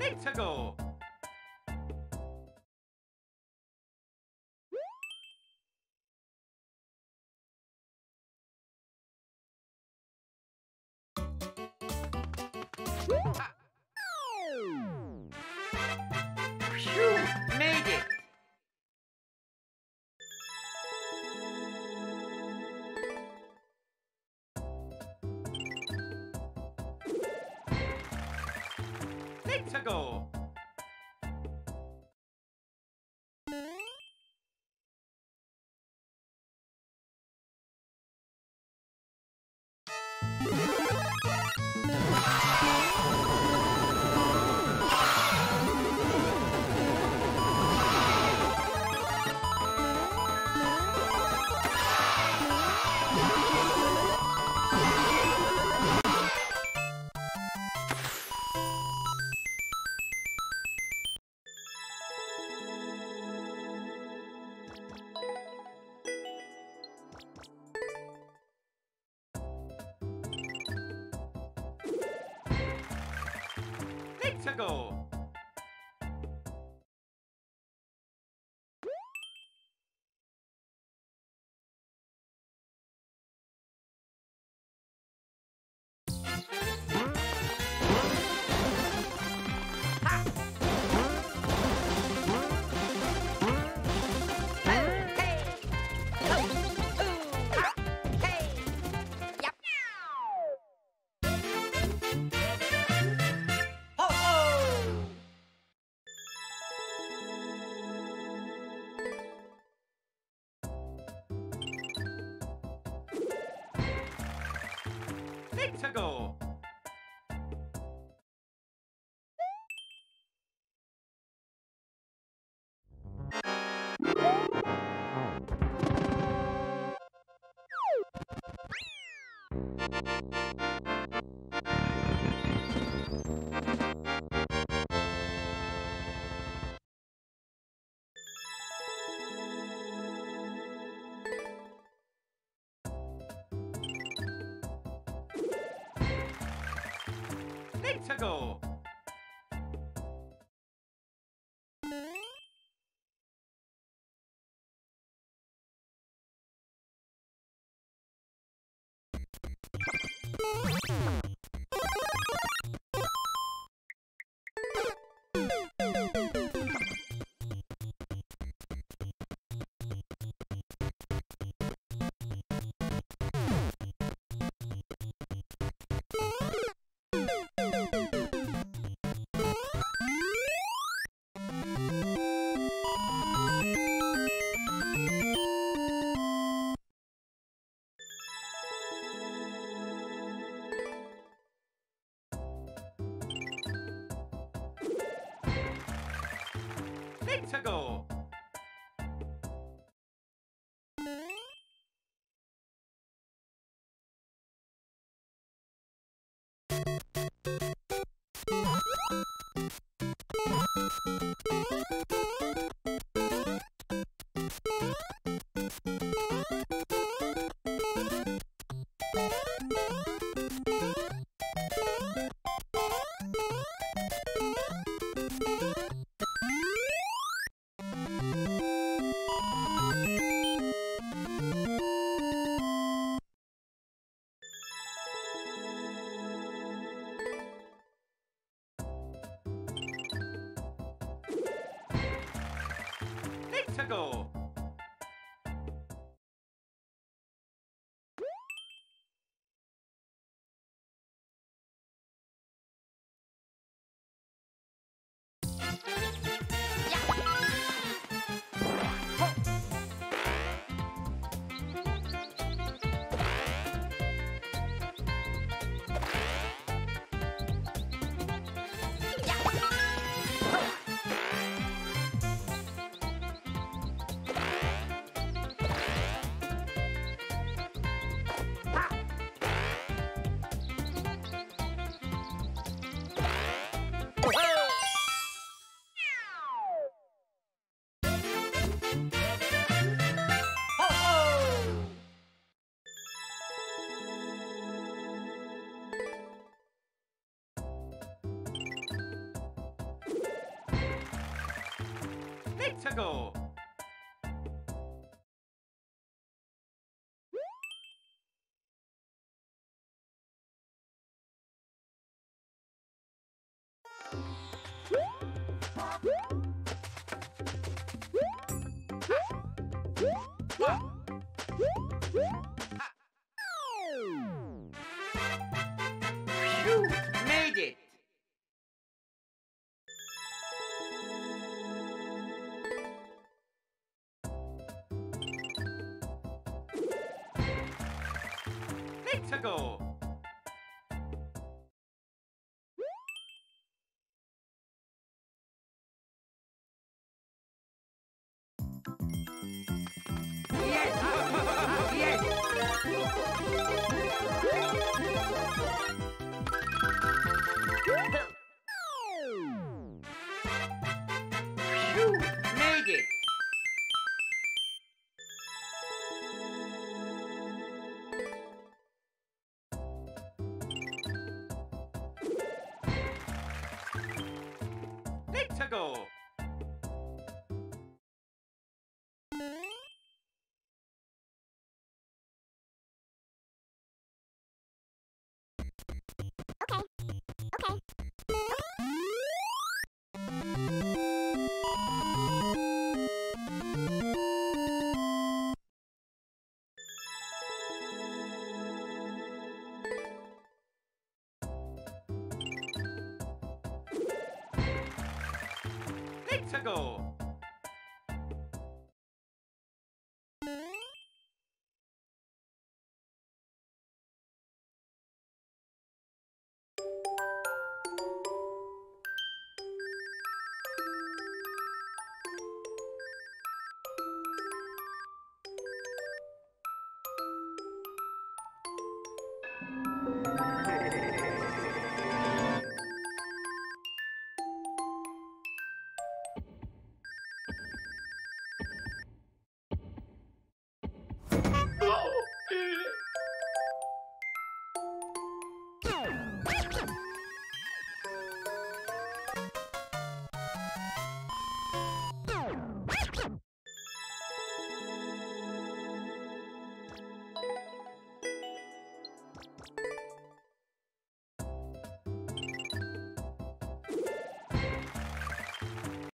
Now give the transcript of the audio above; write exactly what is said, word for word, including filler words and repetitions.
Need to go! To go. To go. To go. To go. To go. To go. spectacle! Go! Go! Okay. Okay.